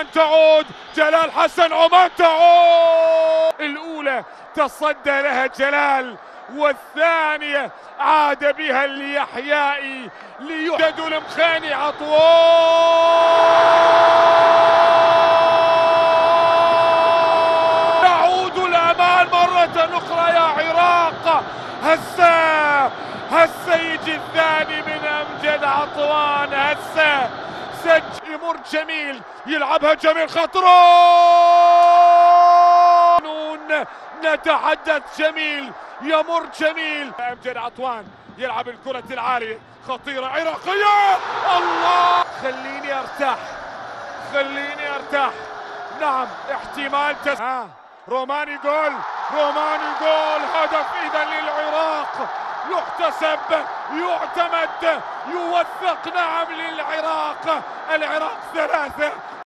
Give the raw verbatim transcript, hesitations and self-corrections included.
أن تعود جلال حسن، عمان تعود. الأولى تصدى لها جلال، والثانية عاد بها اليحيائي ليحدد المخاني عطوان. تعود الأمان مرة أخرى يا عراق. هسه هسه يجي الثاني من أمجد عطوان. هسه سجل، يمر جميل، يلعبها جميل، خطران. نتحدث جميل، يمر جميل. أمجد عطوان يلعب الكرة العالية، خطيرة عراقية. الله، خليني أرتاح، خليني أرتاح. نعم، احتمال تس... آه. روماني جول، روماني جول. هدف إذا للعراق، يحتسب، يعتمد، يوثق. نعم للعراق، العراق ثلاثة.